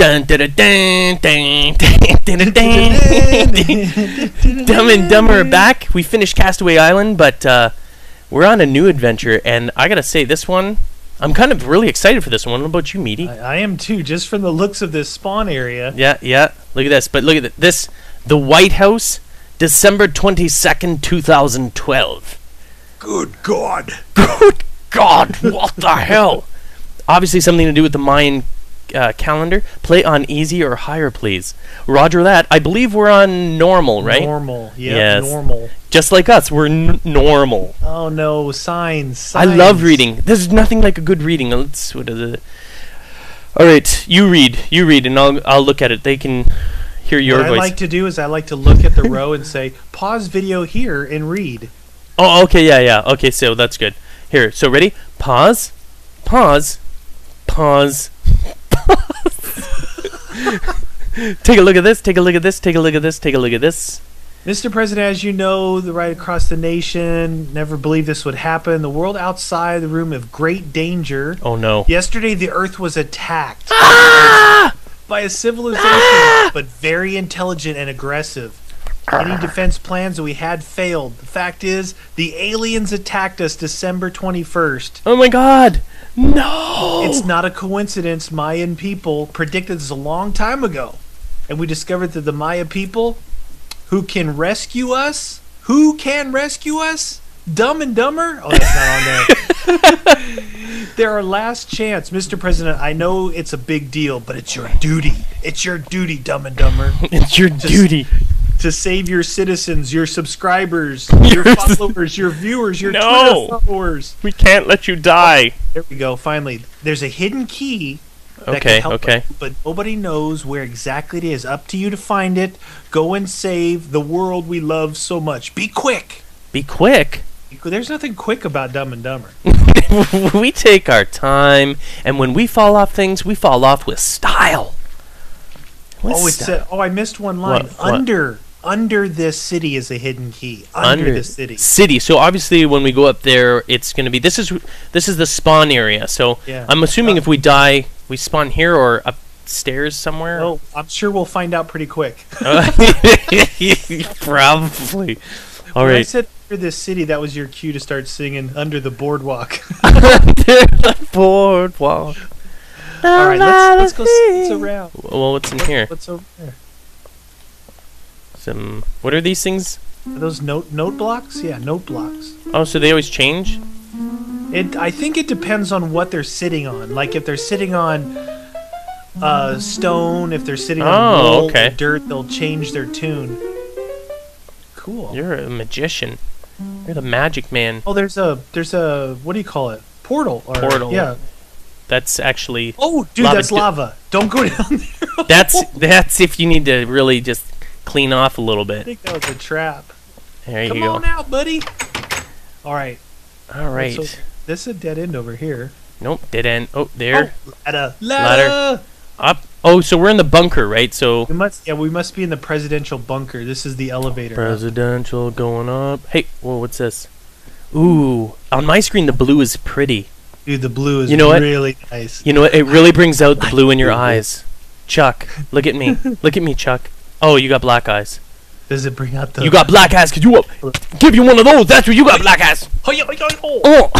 Dun da da dun dun dun dun. Dumb and Dumber are back. We finished Castaway Island, but we're on a new adventure, and I gotta say, this one, I'm kind of really excited for this one. What about you, Meaty? I am too, just from the looks of this spawn area. Yeah, yeah. Look at this. But look at this. The White House, December 22nd, 2012. Good God. Good God. What the hell? Obviously, something to do with the Mayan calendar. Play on easy or higher, please. Roger that. I believe we're on normal, right? Normal, yeah, yes. Normal. Just like us, we're normal. Oh no, signs. I love reading. There's nothing like a good reading. Let's. What is it? All right, you read, and I'll look at it. They can hear your voice. What I like to do is I like to look at the row and say, pause video here and read. Oh, okay, yeah. Okay, so that's good. Here, so ready? Pause. Take a look at this. Mr. President, as you know, right across the nation, never believed this would happen. The world outside the room of great danger. Oh no. Yesterday the Earth was attacked by a civilization, but very intelligent and aggressive. Any defense plans that we had failed. The fact is, the aliens attacked us December 21st. Oh my God! No! It's not a coincidence. Mayan people predicted this a long time ago. And we discovered that the Maya people who can rescue us? Dumb and Dumber? Oh, that's not on there. They're our last chance. Mr. President, I know it's a big deal, but it's your duty. It's your duty, Dumb and Dumber. It's your duty. To save your citizens, your subscribers, your followers, your viewers, your Twitter followers. We can't let you die. Oh, there we go, finally. There's a hidden key that can help us, but nobody knows where exactly it is. Up to you to find it. Go and save the world we love so much. Be quick. Be quick? There's nothing quick about Dumb and Dumber. We take our time, and when we fall off things, we fall off with style. What's style? Oh, I missed one line. What? Under this city is a hidden key. Under the city. So obviously, when we go up there, it's going to be this is the spawn area. So yeah. I'm assuming if we die, we spawn here or upstairs somewhere. Oh, I'm sure we'll find out pretty quick. Probably. All right. I said under this city. That was your cue to start singing "Under the Boardwalk." Under the boardwalk. All right. Let's go. It's around. Well, what's in here? What's over there? What are these things? Are those note blocks? Yeah, note blocks. Oh, so they always change? I think it depends on what they're sitting on. Like if they're sitting on stone, if they're sitting on wool, dirt, they'll change their tune. Cool. You're a magician. You're the magic man. Oh, there's a what do you call it? Portal. Or, portal. Yeah. That's actually. Oh, dude, lava. That's lava. Don't go down there. that's if you need to really just. Clean off a little bit. I think that was a trap. There you go. Come on out, buddy. All right. So this is a dead end over here. Nope, dead end. Oh, there. Oh, ladder. Up. Oh, so we're in the bunker, right? So we must be in the presidential bunker. This is the elevator. Presidential going up. Hey, whoa, what's this? Ooh, on my screen the blue is pretty. Dude, the blue is really nice. You know what? It really brings out the blue in your eyes. Chuck, look at me. Look at me, Chuck. Oh, you got black eyes. Does it bring out the... You got black eyes because you up. Give you one of those. That's what you got, black eyes. Oh. All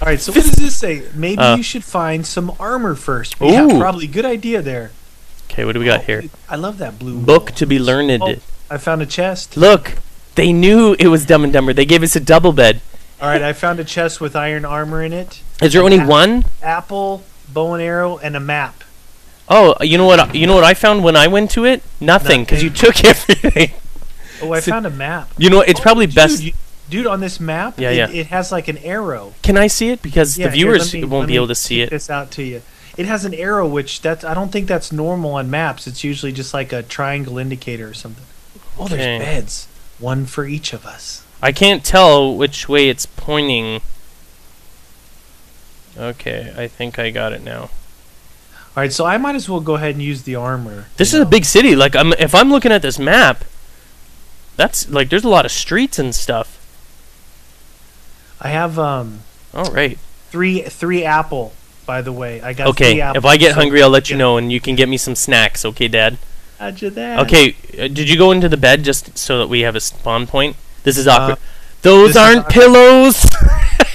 right, so what does this say? Maybe you should find some armor first. Yeah, probably. Good idea there. Okay, what do we got here? I love that blue book to be learned. Oh, I found a chest. Look, they knew it was Dumb and Dumber. They gave us a double bed. All right, I found a chest with iron armor in it. Is there only one? Apple, bow and arrow, and a map. Oh, you know what? You know what I found when I went to it? Nothing, because you took everything. Oh, I found a map. You know, it's probably best, dude. On this map, it has like an arrow. Can I see it? Because the viewers won't be able to see it. This out to you. It has an arrow, which I don't think that's normal on maps. It's usually just like a triangle indicator or something. Oh, there's beds, one for each of us. I can't tell which way it's pointing. Okay, I think I got it now. All right, so I might as well go ahead and use the armor. This is a big city. Like, if I'm looking at this map, that's like there's a lot of streets and stuff. I have. All right. Three apple. by the way. I got okay, if I get hungry, I'll let you know, and you can get me some snacks, okay, Dad? Roger that. Okay, did you go into the bed just so that we have a spawn point? This is awkward. Those aren't pillows!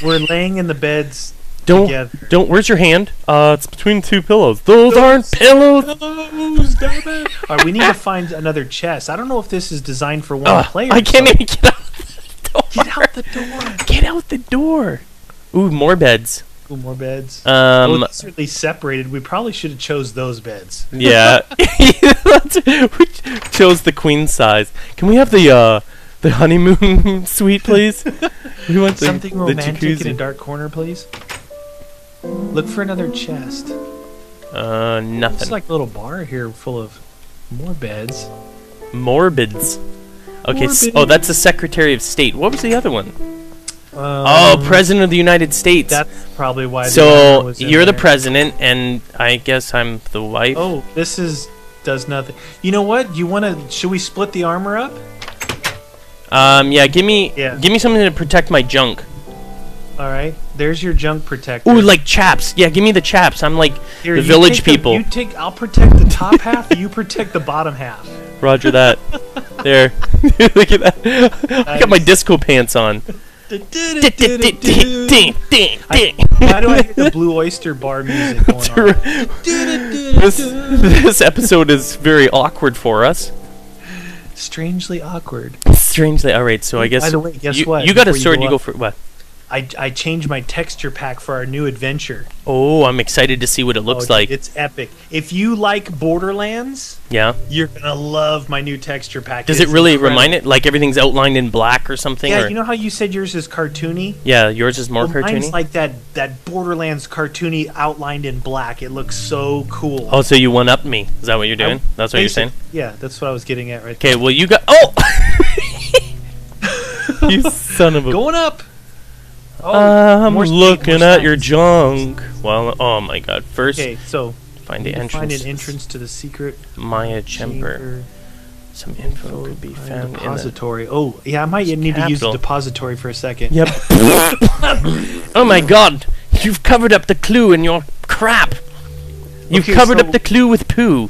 We're laying in the beds together. Don't, where's your hand? It's between two pillows. Those aren't pillows! Damn it. Alright, we need to find another chest. I don't know if this is designed for one player. I can't even get out the door. Get out the door! Get out the door! Ooh, more beds. Ooh, more beds. Well, certainly separated. We probably should have chose those beds. Yeah. We chose the queen size. Can we have the honeymoon suite, please? We want something romantic in a dark corner, please. Look for another chest. Nothing. It's like a little bar here full of more beds. Morbids. Okay. Morbid. Oh, that's the Secretary of State. What was the other one? Oh, President of the United States. That's probably why. So you're the president, and I guess I'm the wife. Oh, this does nothing. You know what? You want to? Should we split the armor up? Yeah. Give me something to protect my junk. All right. There's your junk protector. Ooh, like chaps. Yeah, give me the chaps. I'm like here, the village people. I'll protect the top half. You protect the bottom half. Roger that. There. Look at that. Nice. I got my disco pants on. Why do I hear the Blue Oyster Bar music going on? This episode is very awkward for us. Strangely awkward. Strangely. All right. So I guess. By the way, guess what? You got a sword. You go for what? I changed my texture pack for our new adventure. Oh, I'm excited to see what it looks like. It's epic. If you like Borderlands, yeah, you're gonna love my new texture pack. Does it really remind it? Like everything's outlined in black or something? Yeah, or? You know how you said yours is cartoony? Yeah, yours is more cartoony. Mine's like that Borderlands cartoony outlined in black. It looks so cool. Oh, so you one-upped me? Is that what you're doing? That's what you're saying? Yeah, that's what I was getting at right there. Okay, well you got you son of a going up. Oh, I'm looking at your junk. Well, oh my God! First, okay, so find the entrance. Find an entrance to the secret Maya chamber. Some info could be found depository. In the oh, yeah, I might need to use the depository for a second. Yep. Oh my God! You've covered up the clue in your crap. You've covered up the clue with poo.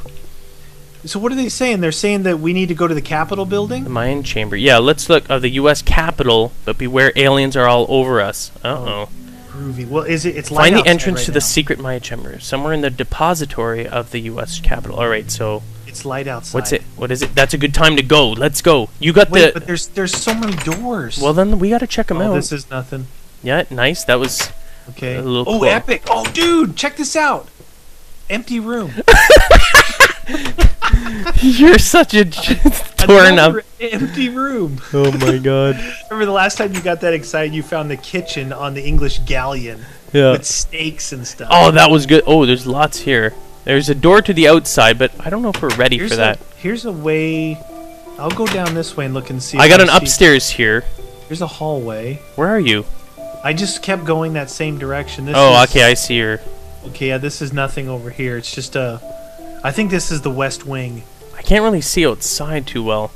So what are they saying? They're saying that we need to go to the Capitol building? The Mayan chamber. Yeah, let's look at the U.S. Capitol, but beware, aliens are all over us. Uh-oh. Groovy. Well, it's find the entrance to the secret Maya chamber, somewhere in the depository of the U.S. Capitol. All right, so... It's light outside. What's it? What is it? That's a good time to go. Let's go. You got wait, but there's so many doors. Well, then we got to check them out. This is nothing. Yeah, nice. That was okay. A little cool. Epic. Oh, dude, check this out. Empty room. You're such a torn up empty room. Oh my God! Remember the last time you got that excited? You found the kitchen on the English galleon. Yeah. With steaks and stuff. Oh, that was good. Oh, there's lots here. There's a door to the outside, but I don't know if we're ready for that. Here's a way. I'll go down this way and look and see. I got an upstairs here. Here's a hallway. Where are you? I just kept going that same direction. This okay, I see her. Okay, yeah, this is nothing over here. It's just a. I think this is the West Wing. I can't really see outside too well.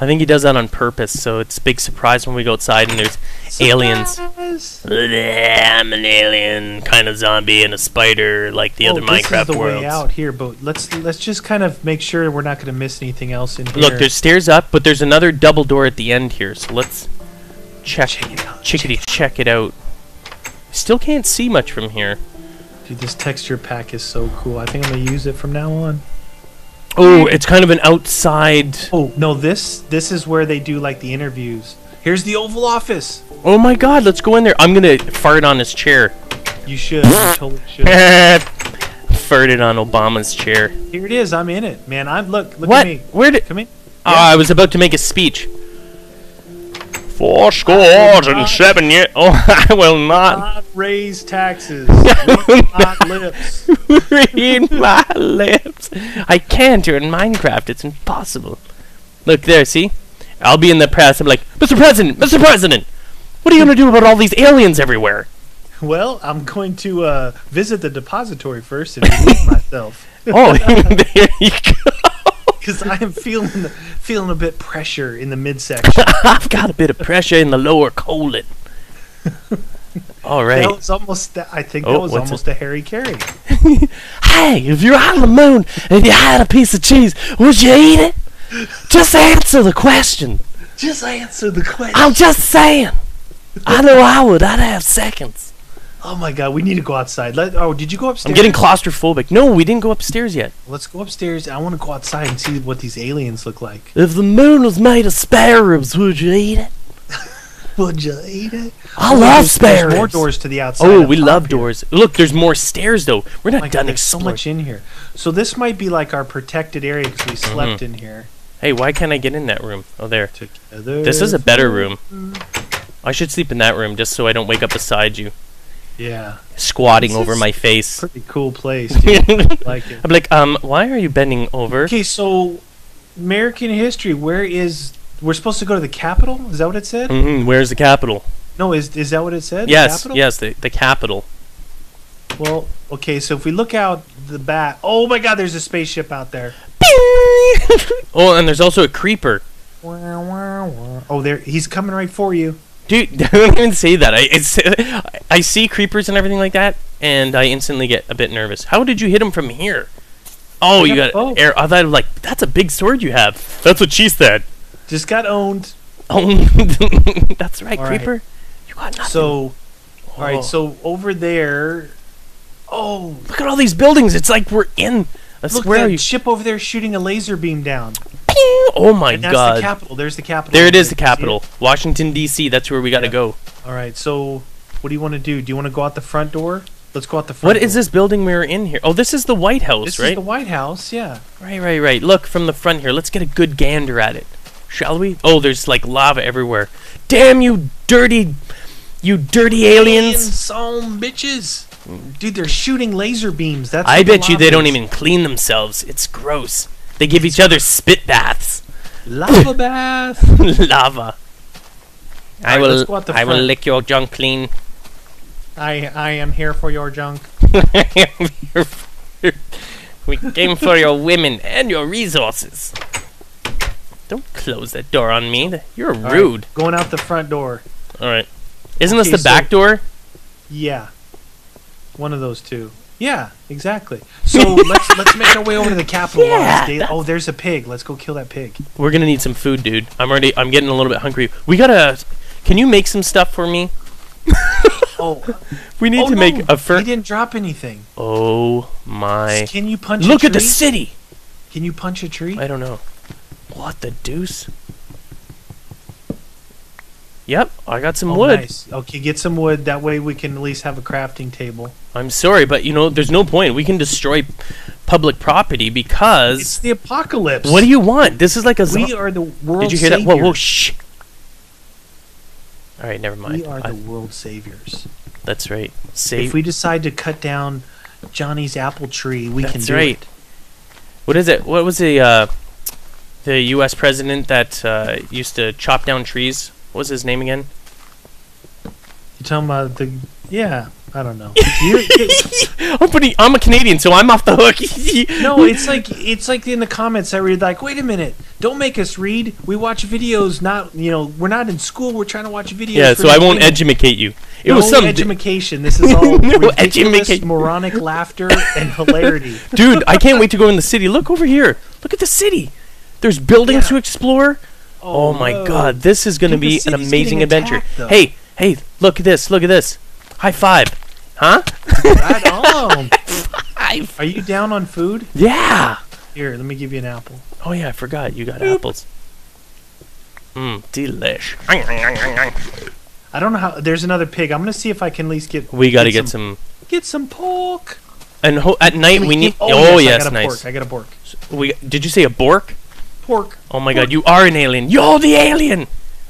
I think he does that on purpose, so it's a big surprise when we go outside and there's aliens. I'm an alien, kind of zombie, and a spider like the other Minecraft worlds. This is the way out here, but let's just kind of make sure we're not going to miss anything else in here. Look, there's stairs up, but there's another double door at the end here, so let's check it out. Check it out. Still can't see much from here. Dude, this texture pack is so cool. I think I'm gonna use it from now on. Oh, it's kind of an outside. Oh no, this is where they do like the interviews. Here's the Oval Office. Oh my God, let's go in there. I'm gonna fart on his chair. You should. You totally should. Farted on Obama's chair. Here it is. I'm in it, man. Look at me. Where did? Come in. Oh, yeah. I was about to make a speech. 4 scores and 7 years. Oh, I will not raise taxes. Read my lips. Read my lips. I can't. You're in Minecraft. It's impossible. Look there. See? I'll be in the press. I'm like, Mr. President, Mr. President, what are you going to do about all these aliens everywhere? Well, I'm going to visit the depository first and visit myself. Oh, there you go. Because I'm feeling a bit pressure in the midsection. I've got a bit of pressure in the lower colon. All right. That was almost, I think that was almost a Harry Carey. Hey, if you're on the moon and you had a piece of cheese, would you eat it? Just answer the question. Just answer the question. I'm just saying. I know I would. I'd have seconds. Oh my God, we need to go outside. Oh, did you go upstairs? I'm getting claustrophobic. No, we didn't go upstairs yet. Let's go upstairs. I want to go outside and see what these aliens look like. If the moon was made of spare ribs, would you eat it? Would you eat it? I love spare ribs. There's more doors to the outside. Oh, we love doors. Look, there's more stairs, though. We're not done exploring. There's so much in here. So this might be like our protected area because we slept in here. Hey, why can't I get in that room? Oh, there. Together. This is a better room. I should sleep in that room just so I don't wake up beside you. Yeah. Squatting over my face. Pretty cool place, dude. Like it. I'm like, why are you bending over? Okay, so American history, where is we're supposed to go to the Capitol? Is that what it said? Mm-hmm. Where's the Capitol? No, is that what it said? Yes, the yes, the Capitol. Well, okay, so if we look out the back, oh my God, there's a spaceship out there. Oh, and there's also a creeper. Oh, there he's coming right for you. Dude, don't even say that. I see creepers and everything like that, and I instantly get a bit nervous. How did you hit him from here? Oh, you got air. I thought, like, that's a big sword you have. That's what she said. Just got owned. Owned. That's right, all creeper. Right. You got nothing. So, all right, so over there. Oh, look at all these buildings. It's like we're in a square. Look, that ship over there shooting a laser beam down. Oh my and that's God! That's the Capitol. There's the Capitol. There it is, the Capitol, Washington D.C. That's where we gotta go. All right. So, what do you want to do? Do you want to go out the front door? Let's go out the front. What door. Is this building we're in here? Oh, this is the White House, right? This is the White House. Yeah. Right, right, right. Look from the front here. Let's get a good gander at it, shall we? Oh, there's like lava everywhere. Damn you dirty aliens! Some bitches. Dude, they're shooting laser beams. That's. I bet you they don't even clean themselves. It's gross. They give each other spit baths. Lava bath. Lava. I will. I will lick your junk clean. I am here for your junk. I am here for we came for your women and your resources. Don't close that door on me. You're rude. Right, going out the front door. All right. Isn't this the back door? Yeah. One of those two. Yeah, exactly. So let's make our way over to the Capitol. Yeah, oh, there's a pig. Let's go kill that pig. We're gonna need some food, dude. I'm getting a little bit hungry. We gotta. Can you make some stuff for me? Oh, we need to make a fur. He didn't drop anything. Oh my! Can you punch? Look a tree? At the city. Can you punch a tree? I don't know. What the deuce? Yep, I got some wood. Nice. Okay, get some wood. That way we can at least have a crafting table. I'm sorry, but, you know, there's no point. We can destroy public property because... It's the apocalypse. What do you want? This is like a... We are the world Did you hear saviors. That? Whoa, whoa, shh. All right, never mind. We are the world saviors. That's right. If we decide to cut down Johnny's apple tree, we can do it. What is it? What was the U.S. president that used to chop down trees? What was his name again? You're talking about the... Yeah, I don't know. I'm a Canadian, so I'm off the hook. No, it's like in the comments I read like, wait a minute, don't make us read. We watch videos, not, you know, we're not in school. We're trying to watch videos. Yeah, so I won't edumacate you. It was some edumacation. This is all ridiculous, moronic laughter and hilarity. Dude, I can't wait to go in the city. Look over here. Look at the city. There's buildings to explore. Oh my God, this is going to be an amazing adventure. Though. Hey, hey, look at this, look at this. High five. Huh? Right on. High five. Are you down on food? Yeah. Here, let me give you an apple. Oh yeah, I forgot you got apples. Mmm, delish. I don't know how, there's another pig. I'm going to see if I can at least get... We got to get some... Get some pork. And at night we need... Oh yes, yes, nice. I got a pork. Did you say a bork? Pork. Oh my God, you are an alien. You're the alien.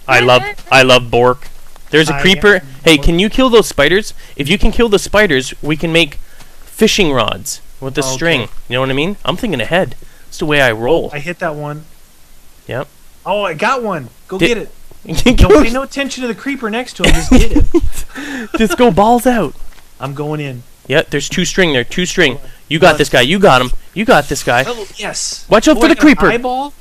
I love Bork. There's a creeper. Hey, can you kill those spiders? If you can kill the spiders, we can make fishing rods with the string. You know what I mean? I'm thinking ahead. It's the way I roll. I hit that one. Yep. Oh, I got one. Go get it. Don't pay no attention to the creeper next to him. Just get it. Just go balls out. I'm going in. Yeah, there's two string there. Two string. You got this guy. You got him. You got this guy. Oh, yes. Watch out for the creeper. Eyeball.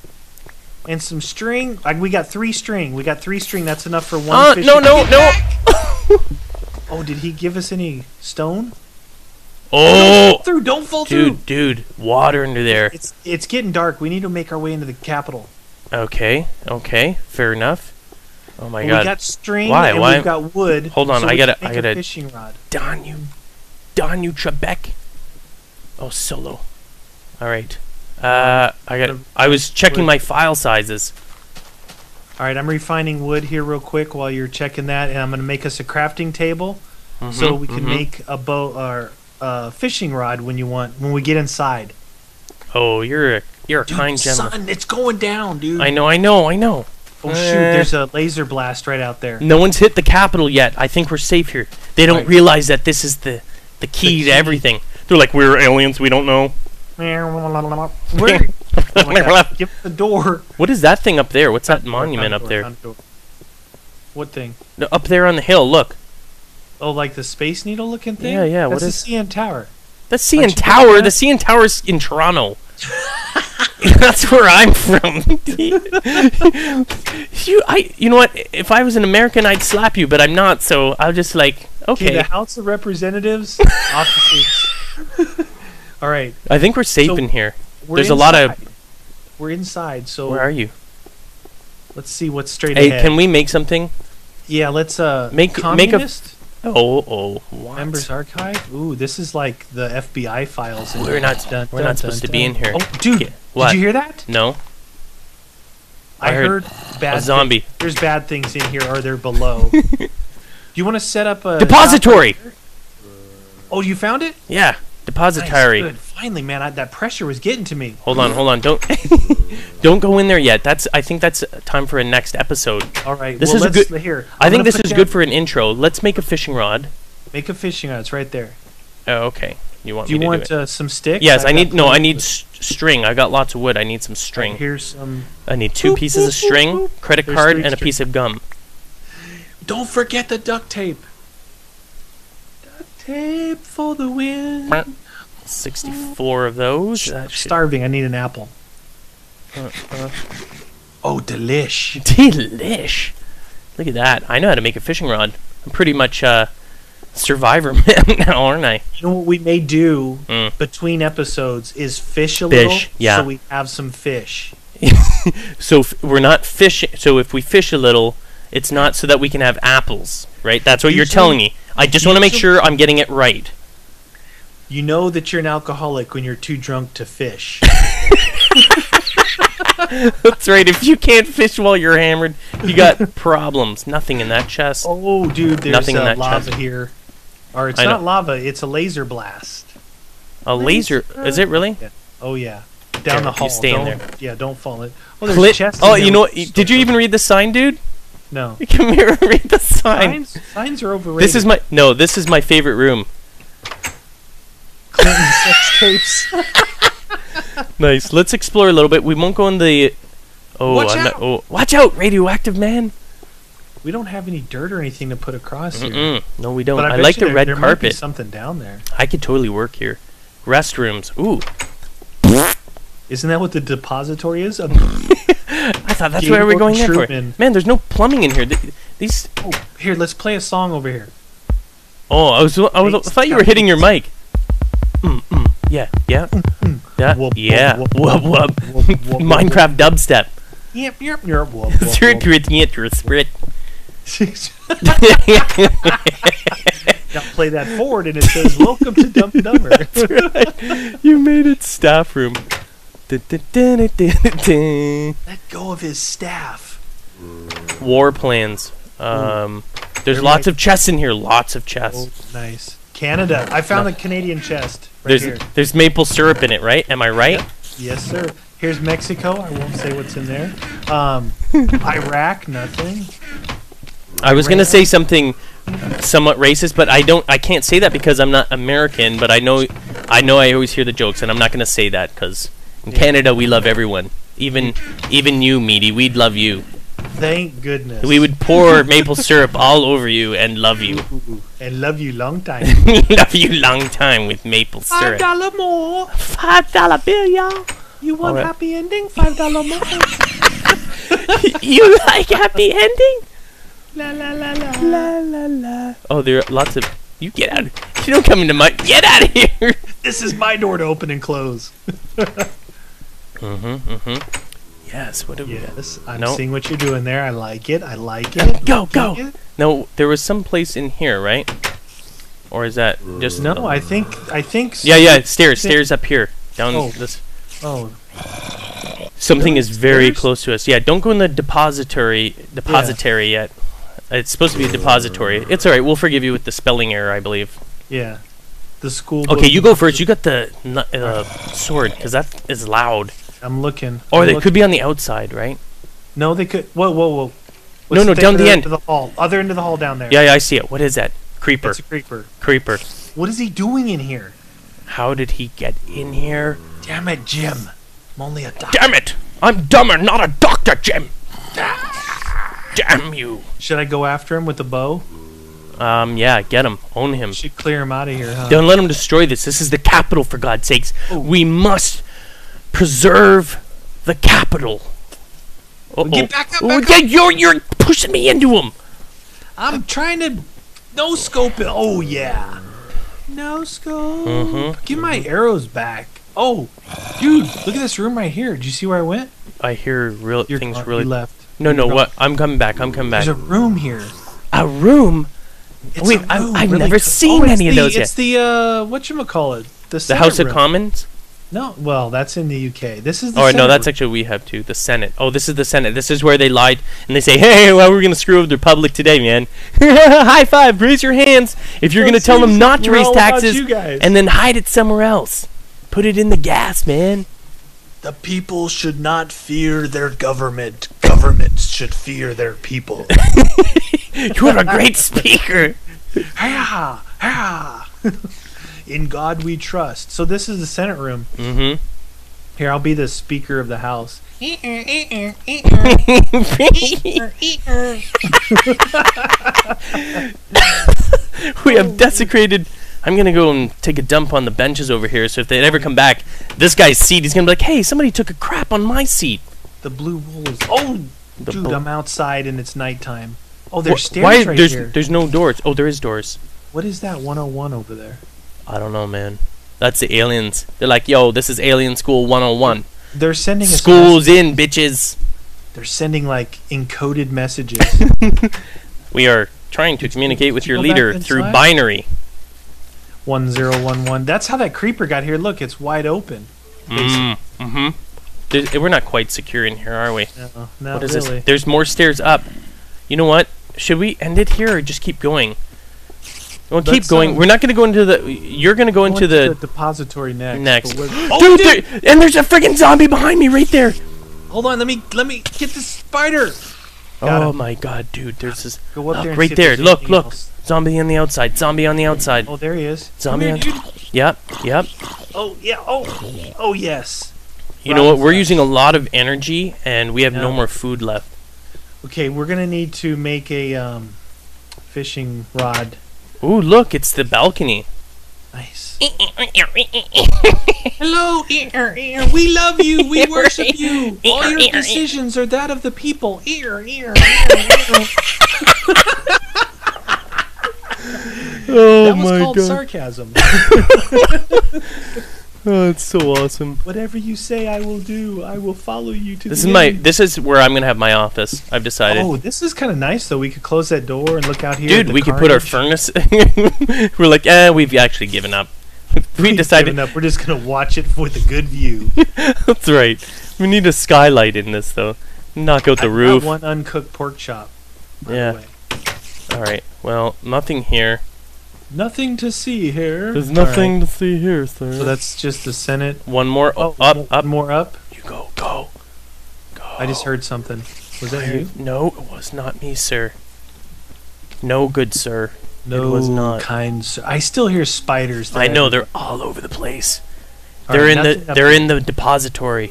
And some string. Like we got three string. That's enough for one fish. No, no, no. Oh, did he give us any stone? Oh! Don't fall through! Don't fall through! Dude, water under there. It's getting dark. We need to make our way into the capital. Okay, okay, fair enough. Oh my god. We got string and we've got wood. Hold on, I gotta fishing rod. Don you Trebek. Oh, solo. Alright. I was checking my file sizes. Alright, I'm refining wood here real quick while you're checking that, and I'm gonna make us a crafting table so we can make a bow or a fishing rod when we get inside. Oh, you're a kind gentleman. Sun, it's going down, dude. I know. Oh shoot, there's a laser blast right out there. No one's hit the capital yet. I think we're safe here. They don't realize that this is the key to everything. They're like, we're aliens, we don't know. Give the door. What is that thing up there? What's that monument up there? What thing? No, up there on the hill, look. Oh, like the space needle looking thing? Yeah, yeah. That's the CN Tower. The CN Tower? The CN Tower's in Toronto. That's where I'm from. You know what? If I was an American, I'd slap you, but I'm not, so I'll just like, okay. The House of Representatives offices. All right. I think we're safe in here. There's a lot of... We're inside, so... Where are you? Let's see what's straight ahead. Hey, can we make something? Yeah, let's... Communist? What? Members Archive? Ooh, this is like the FBI files. We're not supposed to be in here. Oh, dude! Yeah. Did you hear that? No. I heard bad... A zombie. There's bad things in here, or they're below. Do you want to set up a... Depository! Oh, you found it? Yeah. Depository. Nice, finally, man, that pressure was getting to me. Hold on, don't go in there yet. I think that's time for a next episode. All right, this is good. Here, I think this is good for an intro. Let's make a fishing rod. Make a fishing rod. It's right there. Oh, okay. Do you want some sticks? Yes, I need string. I got lots of wood. I need some string. Right, here's some. I need two pieces of string, credit card, and a piece of gum. Don't forget the duct tape. Tape for the win. 64 of those. I'm starving. I need an apple. Oh, delish. Delish. Look at that. I know how to make a fishing rod. I'm pretty much a survivor man now, aren't I? You know what we may do between episodes is fish a little. Yeah. So we have some fish. So we're not fishing. So if we fish a little, it's not so that we can have apples, right? That's what you're telling me. I just want to make sure I'm getting it right. You know that you're an alcoholic when you're too drunk to fish. That's right. If you can't fish while you're hammered, you got problems. Nothing in that chest. Oh, dude, there's lava here. Or it's not lava, it's a laser blast. A laser? Is it really? Yeah. Oh, yeah. Down the hall. You stay in there. Yeah, don't fall in. Oh, there's a chest. Oh, you know what? Did you even read the sign, dude? No. Come here and read the sign. Signs are overrated. This is my favorite room. Clinton sex tapes. Nice. Let's explore a little bit. We won't go in the... Watch out, radioactive man. We don't have any dirt or anything to put across here. No, we don't. But I like the red carpet. There might be something down there. I could totally work here. Restrooms. Ooh. Isn't that what the depository is? I thought that's where we're going for. Man, there's no plumbing in here. These. Oh, here, let's play a song over here. Oh, I thought you were hitting your mic. Yeah. Yeah. Minecraft dubstep. Now play that forward, and it says, "Welcome to Dumb and Dumber." That's right. You made it, staff room. Let go of his staff. War plans. There's lots of chests in here. Lots of chests. Oh, nice. Canada. I found the Canadian chest. There's maple syrup in it, right? Am I right? Yep. Yes, sir. Here's Mexico. I won't say what's in there. Iraq. Nothing. I was gonna say something somewhat racist, but I can't say that because I'm not American. But I know. I always hear the jokes, and I'm not gonna say that because. In Canada, we love everyone. Even you, Meaty. We'd love you. Thank goodness. We would pour maple syrup all over you and love you. And love you long time. Love you long time with maple syrup. $5 more. $5 bill, y'all. You want happy ending? $5 more. You like happy ending? La la la la. La la la. Oh, there are lots of... You get out. You don't come into my... Get out of here! This is my door to open and close. Yes, what do we... Yes, I'm seeing what you're doing there. I like it. I like it. Go, go! No, there was some place in here, right? Or is that just... No, I think... Yeah, yeah, stairs. Stairs up here. Down this... Oh. Something is very close to us. Yeah, don't go in the depository yet. It's supposed to be a depository. It's all right. We'll forgive you with the spelling error, I believe. Yeah. The school. Okay, you go first. You got the sword, because that is loud. I'm looking. Or they could be on the outside, right? No, they could. Whoa, whoa, whoa. No, no, down the end. Other end of the hall down there. Yeah, yeah, I see it. What is that? Creeper. It's a creeper. Creeper. What is he doing in here? How did he get in here? Damn it, Jim. I'm only a doctor. Damn it! I'm dumber, not a doctor, Jim! Damn you! Should I go after him with the bow? Yeah, get him. Own him. Should clear him out of here, huh? Don't let him destroy this. This is the capital, for God's sakes. Ooh. We must preserve the capital. Uh-oh. Get back up, back up. You're pushing me into him! I'm trying to no-scope it. Oh, yeah. No-scope. Get my arrows back. Oh, dude, look at this room right here. Did you see where I went? I hear things really... left. No, no, what? I'm coming back. I'm coming back. There's a room here. A room? It's Wait, a room. I've really never seen any of those yet. It's the, whatchamacallit? The House of Commons? No, well, that's in the UK. This is the Senate. Oh, no, that's actually we have, too. The Senate. Oh, this is the Senate. This is where they lied, and they say, hey, well, we're going to screw up the Republic today, man. High five. Raise your hands if you're going to tell them not to raise taxes and then hide it somewhere else. Put it in the gas, man. The people should not fear their government. Governments should fear their people. You're a great speaker. In God we trust. So this is the Senate room. Here, I'll be the Speaker of the House. We have desecrated... I'm going to go and take a dump on the benches over here, so if they ever come back, this guy's seat, he's going to be like, hey, somebody took a crap on my seat. The blue wool is... Oh, dude, I'm outside and it's nighttime. Oh, there's stairs right here. There's no doors. Oh, there is doors. What is that 101 over there? I don't know, man. That's the aliens. They're like, yo, this is Alien School 101. They're sending... School's in, bitches. They're sending, like, encoded messages. We are trying to communicate with your leader through binary. 1011. That's how that creeper got here. Look, it's wide open. We're not quite secure in here, are we? No, not really. There's more stairs up. You know what? Should we end it here or just keep going? Well, keep going. We're not going to go into the... You're going to go into the... depository next. Oh, dude! And there's a friggin' zombie behind me right there! Hold on, let me get the spider! Oh my god, dude. There's this... Go up there right there. Look, look. Zombie on the outside. Zombie on the outside. Oh, there he is. Zombie on... Yep, yep. Oh, yeah. Oh, oh yes. You know what? We're using a lot of energy, and we have no more food left. Okay, we're going to need to make a fishing rod. Ooh, look. It's the balcony. Nice. Hello. We love you. We worship you. All your decisions are that of the people. Oh, that was called sarcasm. Oh, it's so awesome. Whatever you say, I will do. I will follow you to the end. This is where I'm going to have my office. I've decided. Oh, this is kind of nice, though. We could close that door and look out here. Dude, we could put our furnace. We're like, eh, we've actually given up. We decided. Given up. We're just going to watch it with a good view. That's right. We need a skylight in this, though. Knock out the roof. One uncooked pork chop. Yeah. All right. Well, nothing here. Nothing to see here. There's nothing to see here, sir. So that's just the Senate. One more up. More up. You go, go, go. I just heard something. Was that you? No, it was not me, sir. No good, sir. No, it was not. Kind sir. I still hear spiders there. I know, they're all over the place. They're in the depository.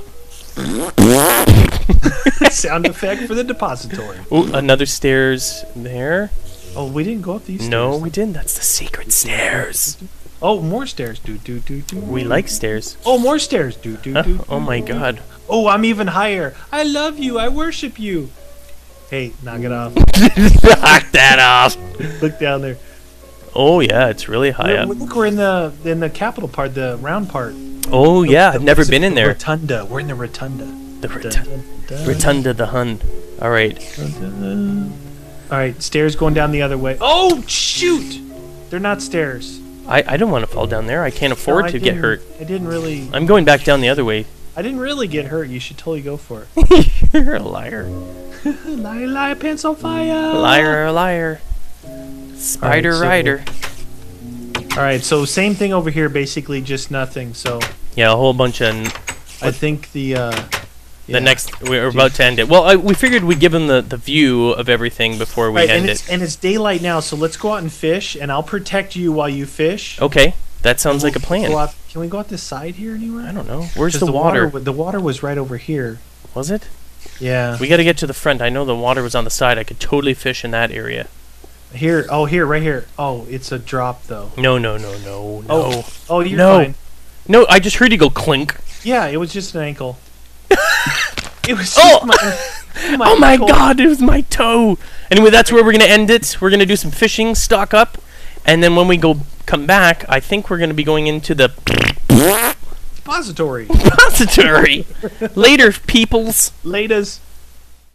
Sound effect for the depository. Ooh, another stairs there. Oh, we didn't go up these stairs. No, we didn't. That's the secret stairs. Oh, more stairs. We like stairs. Oh, more stairs. Oh my god. Oh, I'm even higher. I love you. I worship you. Hey, knock it off. Knock that off. Look down there. Oh yeah, it's really high up. Look, we're in the capital part, the round part. Oh yeah, I've never been in there. Rotunda. We're in the rotunda. The rotunda, the Hun. All right. All right. Stairs going down the other way. Oh shoot! They're not stairs. I don't want to fall down there. I can't afford to get hurt. I didn't really. I'm going back down the other way. I didn't really get hurt. You should totally go for it. You're a liar. Liar, liar, pants on fire. Liar, liar. Spider rider. All right, so same thing over here. Basically, just nothing. So yeah, a whole bunch of. I think the next we're about to end it. Well, we figured we'd give them the view of everything before we end it. And it's daylight now, so let's go out and fish, and I'll protect you while you fish. Okay. That sounds like a plan. Can we go out this side here anywhere? I don't know. Where's the water? The water was right over here. Was it? Yeah. We got to get to the front. I know the water was on the side. I could totally fish in that area. Here. Oh, here. Right here. Oh, it's a drop, though. No. Oh, you're fine. No, I just heard you go clink. Yeah, it was just an ankle. It was just my oh, my ankle. God. It was my toe. Anyway, that's where we're going to end it. We're going to do some fishing, stock up. And then when we come back, I think we're going to be going into the... Depository. Later, peoples. Laters.